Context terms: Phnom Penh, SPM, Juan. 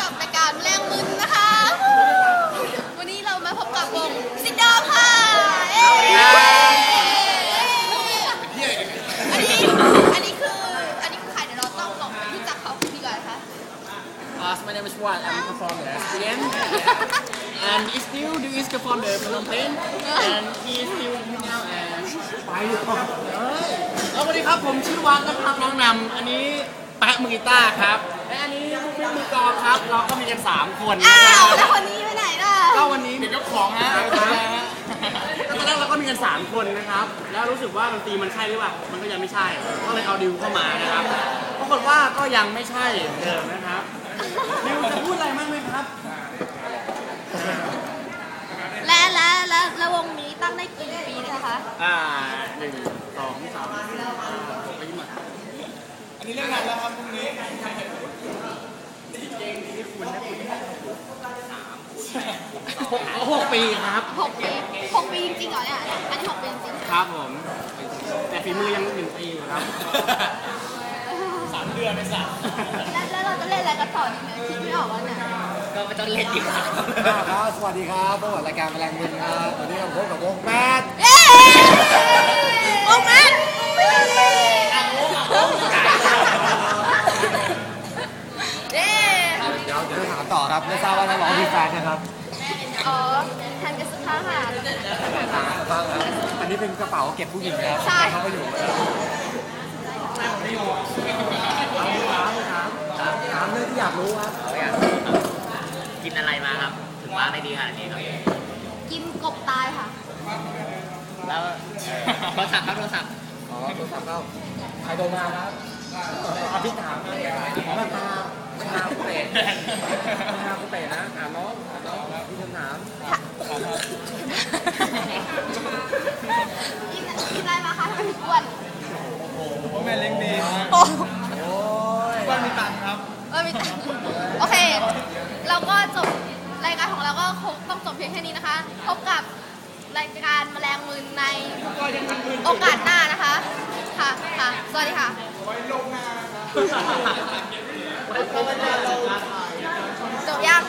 กับรายการแมลงมึนนะคะวันนี้เรามาพบกับวงซิดดอมค่ะอันนี้คือใครเดี๋ยวเราต้องลองไปรู้จักเขาดีกว่าค่ะ My name is Juan. I'm a performer at SPM and he still doing perform the Phnom Penh and he still doing now and ไปแล้วสวัสดีครับผมชื่อวานนะครับน้องนำอันนี้แปะมือกีตาร์ครับและอันนี้มือกลองครับเราก็มีกัน3คนแล้วคนนี้ไปไหนล่ะก็วันนี้เป็นเจ้าของฮะแล้วตอนแรกเราก็มีกัน3คนนะครับแล้วรู้สึกว่าดนตรีมันใช่หรือเปล่ามันก็ยังไม่ใช่ก็เลยเอาดิวเข้ามานะครับปรากฏว่าก็ยังไม่ใช่เดิมนะครับดิวจะพูดอะไรบ้างไหมครับและวงนี้ตั้งได้กี่ปีนะคะ1 2 3 4 5 6ไปหมดอันนี้เรื่องงานแล้วครับพรุ่งนี้6 ปีครับ6 ปีจริงๆเหรอเนี่ยอันนี้6 ปีจริงครับผมแต่ฝีมือยัง1 ปีอยู่ครับ3 เดือนไม่สักแล้วเราจะเล่นอะไรกันต่อดีไหมคิดไม่ออกว่าเนี่ยก็ไม่ต้องเล่นดีกว่าครับสวัสดีครับพบกับรายการแมลงมึนครับวันนี้เราพบกับวงแมทวงแมทเดี๋ยวถามต่อครับไม่ทราบว่านักร้องมีแฟนนะครับอ๋อแทนกระสุนค่ะอันนี้เป็นกระเป๋าเก็บผู้หญิงนะครับใช่เขาก็อยู่ถามเรื่องที่อยากรู้ครับกินอะไรมาครับถึงว่าไม่ดีขนาดนี้ครับกินกบตายค่ะแล้วโทรศัพท์ครับโทรศัพท์เข้าใครโทรมาครับพี่ถามมาคุณเตะนะถามน้องพี่จะถามกินอะไรมาคะทำไมถึงอ้วนโอ้แม่เล็กดีโอ้ยว่ามีตังค์ครับมีตังค์โอเคเราก็จบรายการของเราก็คงต้องจบเพียงแค่นี้นะคะพบกับรายการแมลงมึนในโอกาสหน้านะคะค่ะสวัสดีค่ะจบยัง